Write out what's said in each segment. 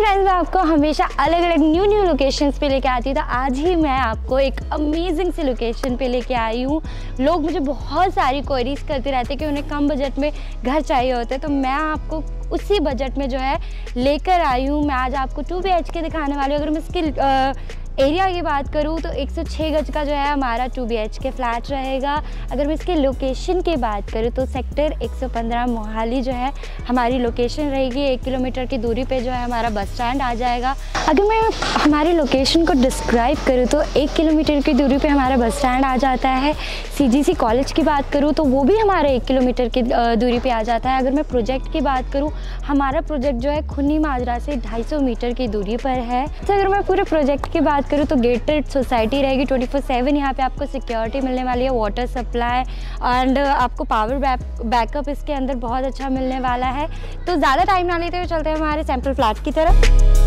Friends, मैं आपको हमेशा अलग अलग न्यू लोकेशंस पे लेके आती हूँ। तो आज ही मैं आपको एक अमेजिंग सी लोकेशन पे लेके आई हूँ। लोग मुझे बहुत सारी क्वेरीज करते रहते हैं कि उन्हें कम बजट में घर चाहिए होता है, तो मैं आपको उसी बजट में जो है लेकर आई हूँ। मैं आज आपको 2BHK दिखाने वाली हूँ। अगर मैं इसकी एरिया की बात करूँ तो 106 गज का जो है हमारा 2BHK फ्लैट रहेगा। अगर मैं इसके लोकेशन की बात करूँ तो सेक्टर 115 मोहाली जो है हमारी लोकेशन रहेगी। 1 किलोमीटर की दूरी पे जो है हमारा बस स्टैंड आ जाएगा। अगर मैं हमारी लोकेशन को डिस्क्राइब करूँ तो 1 किलोमीटर की दूरी पे हमारा बस स्टैंड आ जाता है। CGC कॉलेज की बात करूँ तो वो भी हमारे 1 किलोमीटर की दूरी पर आ जाता है। अगर मैं प्रोजेक्ट की बात करूँ, हमारा प्रोजेक्ट जो है खुनी माजरा से 250 मीटर की दूरी पर है। तो अगर मैं पूरे प्रोजेक्ट की बात करूँ तो गेटेड सोसाइटी रहेगी। 24/7 यहाँ पे आपको सिक्योरिटी मिलने वाली है, वाटर सप्लाई एंड आपको पावर बैकअप इसके अंदर बहुत अच्छा मिलने वाला है। तो ज़्यादा टाइम ना लेते हुए चलते हैं हमारे सैंपल फ्लैट की तरफ।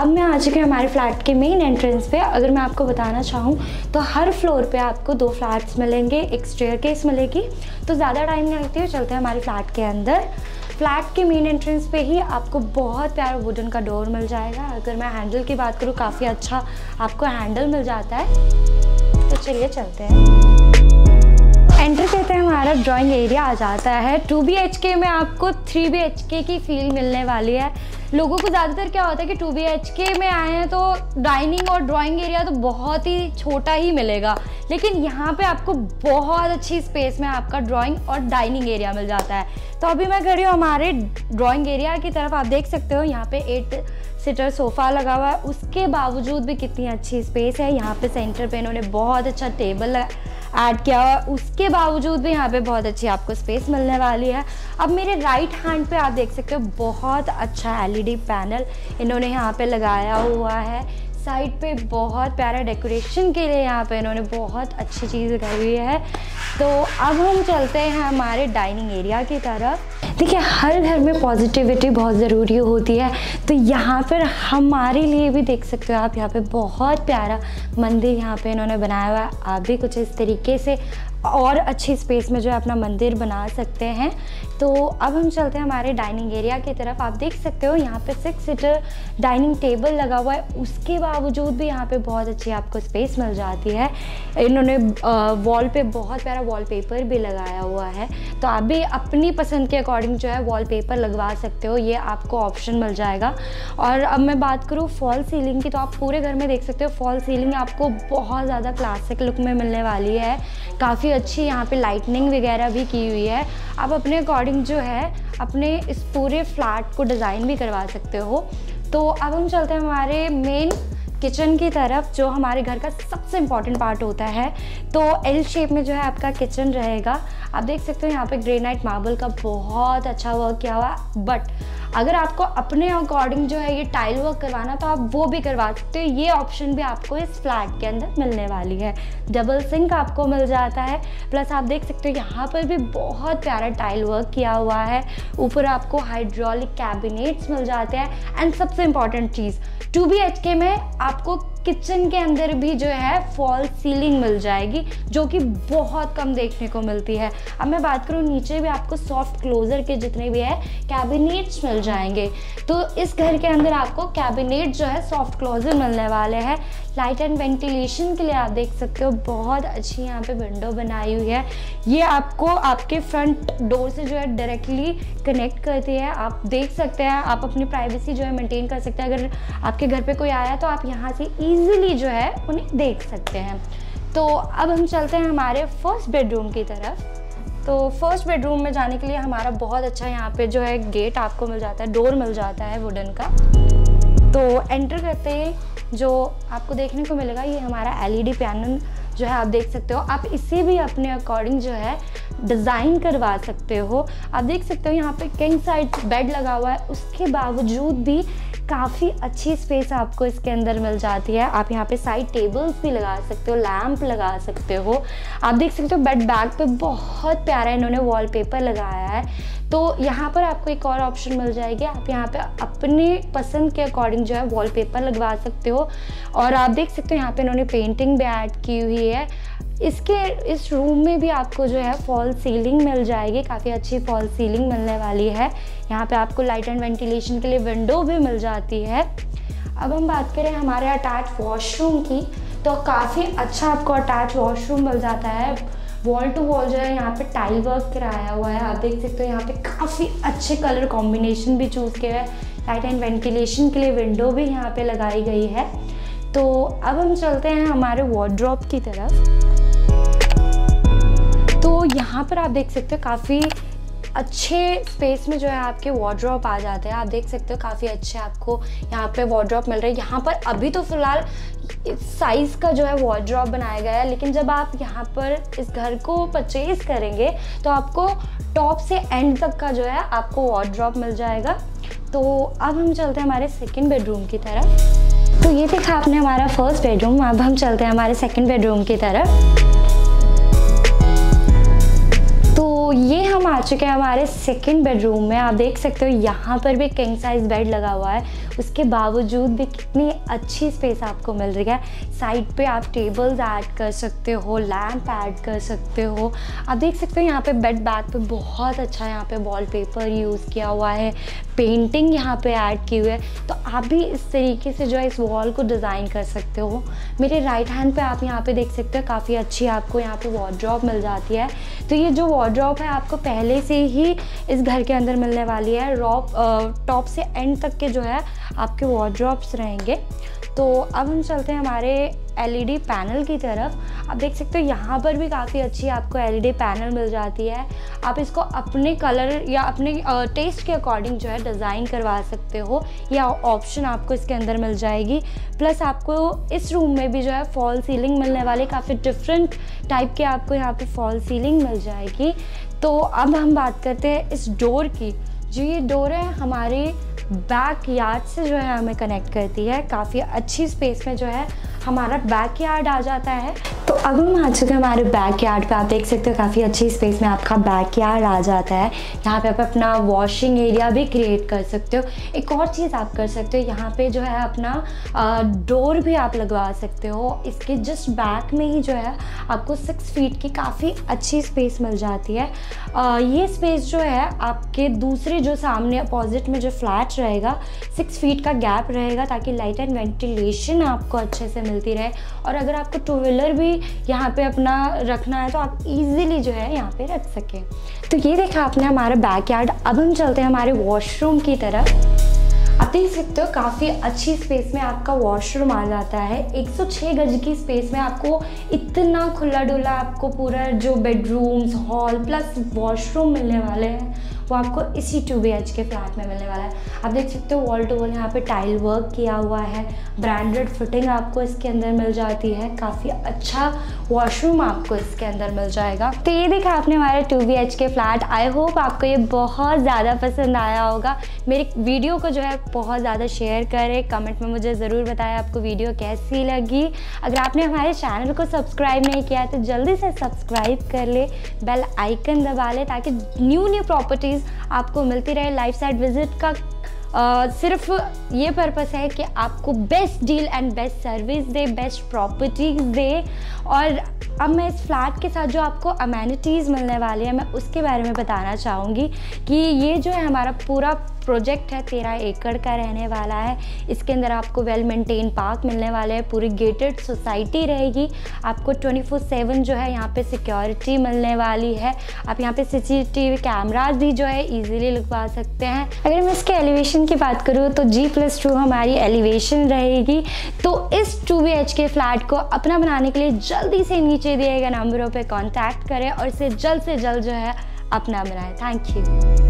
अब मैं आ चुकी हूँ हमारे फ्लैट के मेन एंट्रेंस पे। अगर मैं आपको बताना चाहूँ तो हर फ्लोर पे आपको 2 फ्लैट्स मिलेंगे, एक स्टेयरकेस मिलेगी। तो ज़्यादा टाइम नहीं लगती है, चलते हैं हमारे फ्लैट के अंदर। फ्लैट के मेन एंट्रेंस पे ही आपको बहुत प्यारा वुडन का डोर मिल जाएगा। अगर मैं हैंडल की बात करूँ, काफ़ी अच्छा आपको हैंडल मिल जाता है। तो चलिए चलते हैं। एंटर करते हैं हमारा ड्राइंग एरिया आ जाता है। 2BHK में आपको 3BHK की फील मिलने वाली है। लोगों को ज़्यादातर क्या होता है कि 2BHK में आए हैं तो डाइनिंग और ड्राइंग एरिया तो बहुत ही छोटा ही मिलेगा, लेकिन यहाँ पे आपको बहुत अच्छी स्पेस में आपका ड्राइंग और डाइनिंग एरिया मिल जाता है। तो अभी मैं खड़ी हूँ हमारे ड्राइंग एरिया की तरफ। आप देख सकते हो यहाँ पे 8 सीटर सोफ़ा लगा हुआ है, उसके बावजूद भी कितनी अच्छी स्पेस है। यहाँ पे सेंटर पे इन्होंने बहुत अच्छा टेबल ऐड किया हुआ है, उसके बावजूद भी यहाँ पे बहुत अच्छी आपको स्पेस मिलने वाली है। अब मेरे राइट हैंड पे आप देख सकते हो बहुत अच्छा LED पैनल इन्होंने यहाँ पे लगाया हुआ है। साइड पे बहुत प्यारा डेकोरेशन के लिए यहाँ पे इन्होंने बहुत अच्छी चीज़ लगाई हुई है। तो अब हम चलते हैं हमारे डाइनिंग एरिया की तरफ। देखिए, हर घर में पॉजिटिविटी बहुत ज़रूरी होती है, तो यहाँ पर हमारे लिए भी देख सकते हो आप, यहाँ पे बहुत प्यारा मंदिर यहाँ पे इन्होंने बनाया हुआ है। आप भी कुछ इस तरीके से और अच्छी स्पेस में जो है अपना मंदिर बना सकते हैं। तो अब हम चलते हैं हमारे डाइनिंग एरिया की तरफ। आप देख सकते हो यहाँ पे 6 सीटर डाइनिंग टेबल लगा हुआ है, उसके बावजूद भी यहाँ पे बहुत अच्छी आपको स्पेस मिल जाती है। इन्होंने वॉल पे बहुत प्यारा वॉलपेपर भी लगाया हुआ है, तो आप भी अपनी पसंद के अकॉर्डिंग जो है वॉलपेपर लगवा सकते हो, ये आपको ऑप्शन मिल जाएगा। और अब मैं बात करूँ फॉल सीलिंग की, तो आप पूरे घर में देख सकते हो फॉल सीलिंग आपको बहुत ज़्यादा क्लासिक लुक में मिलने वाली है। काफ़ी अच्छी यहाँ पे लाइटनिंग वगैरह भी की हुई है। आप अपने अकॉर्डिंग जो है अपने इस पूरे फ्लैट को डिज़ाइन भी करवा सकते हो। तो अब हम चलते हैं हमारे मेन किचन की तरफ, जो हमारे घर का सबसे इम्पॉर्टेंट पार्ट होता है। तो L शेप में जो है आपका किचन रहेगा। आप देख सकते हो यहाँ पे ग्रेनाइट मार्बल का बहुत अच्छा वर्क किया हुआ, बट अगर आपको अपने अकॉर्डिंग जो है ये टाइल वर्क करवाना तो आप वो भी करवा सकते हो। ये ऑप्शन भी आपको इस फ्लैट के अंदर मिलने वाली है। डबल सिंक आपको मिल जाता है, प्लस आप देख सकते हो यहाँ पर भी बहुत प्यारा टाइल वर्क किया हुआ है। ऊपर आपको हाइड्रोलिक कैबिनेट्स मिल जाते हैं। एंड सबसे इम्पॉर्टेंट चीज़, 2BHK में आपको किचन के अंदर भी जो है फॉल सीलिंग मिल जाएगी, जो कि बहुत कम देखने को मिलती है। अब मैं बात करूँ नीचे भी आपको सॉफ्ट क्लोजर के जितने भी है कैबिनेट्स मिल जाएंगे। तो इस घर के अंदर आपको कैबिनेट जो है सॉफ्ट क्लोजर मिलने वाले हैं। लाइट एंड वेंटिलेशन के लिए आप देख सकते हो बहुत अच्छी यहाँ पे विंडो बनाई हुई है। ये आपको आपके फ्रंट डोर से जो है डायरेक्टली कनेक्ट करती है। आप देख सकते हैं, आप अपनी प्राइवेसी जो है मेंटेन कर सकते हैं। अगर आपके घर पे कोई आया तो आप यहाँ से ईजिली जो है उन्हें देख सकते हैं। तो अब हम चलते हैं हमारे फर्स्ट बेडरूम की तरफ। तो फर्स्ट बेडरूम में जाने के लिए हमारा बहुत अच्छा यहाँ पे जो है गेट आपको मिल जाता है, डोर मिल जाता है वुडन का। तो एंटर करते ही जो आपको देखने को मिलेगा ये हमारा LED पैनल जो है आप देख सकते हो। आप इसे भी अपने अकॉर्डिंग जो है डिज़ाइन करवा सकते हो। आप देख सकते हो यहाँ पे किंग साइड बेड लगा हुआ है, उसके बावजूद भी काफ़ी अच्छी स्पेस आपको इसके अंदर मिल जाती है। आप यहाँ पे साइड टेबल्स भी लगा सकते हो, लैंप लगा सकते हो। आप देख सकते हो बेड बैग पे बहुत प्यारा इन्होंने वॉलपेपर लगाया है। तो यहाँ पर आपको एक और ऑप्शन मिल जाएगी, आप यहाँ पे अपने पसंद के अकॉर्डिंग जो है वॉलपेपर लगवा सकते हो। और आप देख सकते हो यहाँ पे इन्होंने पेंटिंग भी ऐड की हुई है। इस रूम में भी आपको जो है फॉल सीलिंग मिल जाएगी, काफ़ी अच्छी फॉल सीलिंग मिलने वाली है। यहाँ पे आपको लाइट एंड वेंटिलेशन के लिए विंडो भी मिल जाती है। अब हम बात करें हमारे अटैच वॉशरूम की, तो काफ़ी अच्छा आपको अटैच वॉशरूम मिल जाता है। वॉल टू वॉल जो है यहाँ पे टाइल वर्क कराया हुआ है। आप देख सकते हो यहाँ पे काफ़ी अच्छे कलर कॉम्बिनेशन भी चूज़ किया है। लाइट एंड वेंटिलेशन के लिए विंडो भी यहाँ पर लगाई गई है। तो अब हम चलते हैं हमारे वार्डरोब की तरफ। तो यहाँ पर आप देख सकते हो काफ़ी अच्छे स्पेस में जो है आपके वार्डरोब आ जाते हैं। आप देख सकते हो काफ़ी अच्छे आपको यहाँ पे वार्डरोब मिल रहे हैं। यहाँ पर अभी तो फ़िलहाल इस साइज़ का जो है वार्डरोब बनाया गया है, लेकिन जब आप यहाँ पर इस घर को परचेज़ करेंगे तो आपको टॉप से एंड तक का जो है आपको वार्डरोब मिल जाएगा। तो अब हम चलते हैं हमारे सेकेंड बेडरूम की तरफ। तो ये देखा आपने हमारा फर्स्ट बेडरूम, अब हम चलते हैं हमारे सेकेंड बेडरूम की तरफ। तो ये हम आ चुके हैं हमारे सेकंड बेडरूम में। आप देख सकते हो यहाँ पर भी किंग साइज़ बेड लगा हुआ है, उसके बावजूद भी कितनी अच्छी स्पेस आपको मिल रही है। साइड पे आप टेबल्स ऐड कर सकते हो, लैंप ऐड कर सकते हो। आप देख सकते हो यहाँ पे बेड बैक पे बहुत अच्छा यहाँ पे वॉलपेपर यूज़ किया हुआ है, पेंटिंग यहाँ पे ऐड की हुई है। तो आप भी इस तरीके से जो है इस वॉल को डिज़ाइन कर सकते हो। मेरे राइट हैंड पे आप यहाँ पे देख सकते हो काफ़ी अच्छी आपको यहाँ पे वार्डरोब मिल जाती है। तो ये जो वार्डरोब है आपको पहले से ही इस घर के अंदर मिलने वाली है। टॉप से एंड तक के जो है आपके वार्डरोब्स रहेंगे। तो अब हम चलते हैं हमारे LED पैनल की तरफ। आप देख सकते हो यहाँ पर भी काफ़ी अच्छी आपको LED पैनल मिल जाती है। आप इसको अपने कलर या अपने टेस्ट के अकॉर्डिंग जो है डिज़ाइन करवा सकते हो, या ऑप्शन आपको इसके अंदर मिल जाएगी। प्लस आपको इस रूम में भी जो है फॉल सीलिंग मिलने वाली, काफ़ी डिफरेंट टाइप के आपको यहाँ पे फॉल सीलिंग मिल जाएगी। तो अब हम बात करते हैं इस डोर की। जो ये डोर है हमारे बैक यार्ड से जो है हमें कनेक्ट करती है। काफ़ी अच्छी स्पेस में जो है हमारा बैक यार्ड आ जाता है। तो अब हम आ चुके हैं हमारे बैक यार्ड पर। आप देख सकते हो काफ़ी अच्छी स्पेस में आपका बैक यार्ड आ जाता है। यहाँ पे आप अपना वॉशिंग एरिया भी क्रिएट कर सकते हो। एक और चीज़ आप कर सकते हो, यहाँ पे जो है अपना डोर भी आप लगवा सकते हो। इसके जस्ट बैक में ही जो है आपको 6 फीट की काफ़ी अच्छी स्पेस मिल जाती है। ये स्पेस जो है आपके दूसरे जो सामने अपोजिट में जो फ्लैट रहेगा, 6 फीट का गैप रहेगा, ताकि लाइट एंड वेंटिलेशन आपको अच्छे से मिलती रहे। और अगर आपको 2 व्हीलर भी यहाँ पे अपना रखना है तो आप इजीली जो है यहाँ पे रख सकें। तो ये देखा आपने हमारा बैकयार्ड। अब हम चलते हैं हमारे वॉशरूम की तरफ। आप देख सकते हो काफ़ी अच्छी स्पेस में आपका वॉशरूम आ जाता है। 106 गज की स्पेस में आपको इतना खुला डुला आपको पूरा जो बेडरूम्स, हॉल प्लस वॉशरूम मिलने वाले हैं, वो आपको इसी 2BHK फ्लैट में मिलने वाला है। आप देख सकते हो वॉल टू वॉल यहाँ पे टाइल वर्क किया हुआ है, ब्रांडेड फिटिंग आपको इसके अंदर मिल जाती है। काफ़ी अच्छा वॉशरूम आपको इसके अंदर मिल जाएगा। तो ये देखा आपने हमारा 2BHK फ्लैट। आई होप आपको ये बहुत ज़्यादा पसंद आया होगा। मेरी वीडियो को जो है बहुत ज़्यादा शेयर करें, कमेंट में मुझे ज़रूर बताएं आपको वीडियो कैसी लगी। अगर आपने हमारे चैनल को सब्सक्राइब नहीं किया है तो जल्दी से सब्सक्राइब कर ले, बेल आइकन दबा ले, ताकि न्यू प्रॉपर्टीज़ आपको मिलती रहे। लाइफ साइड विजिट का सिर्फ ये पर्पस है कि आपको best deal and best service दे, बेस्ट प्रॉपर्टीज़ दे। और अब मैं इस फ्लैट के साथ जो आपको अमेनिटीज़ मिलने वाली है, मैं उसके बारे में बताना चाहूँगी कि ये जो है हमारा पूरा प्रोजेक्ट है 13 एकड़ का रहने वाला है। इसके अंदर आपको वेल मेंटेन पार्क मिलने वाले है, पूरी गेटेड सोसाइटी रहेगी। आपको 24/7 जो है यहाँ पे सिक्योरिटी मिलने वाली है। आप यहाँ पे CCTV कैमराज भी जो है इजीली लगवा सकते हैं। अगर मैं इसके एलिवेशन की बात करूँ तो G+2 हमारी एलिवेशन रहेगी। तो इस 2BHK फ्लैट को अपना बनाने के लिए जल्दी से नीचे दिए गए नंबरों पर कॉन्टैक्ट करें और इसे जल्द से जल्द जो है अपना बनाएँ। Thank you.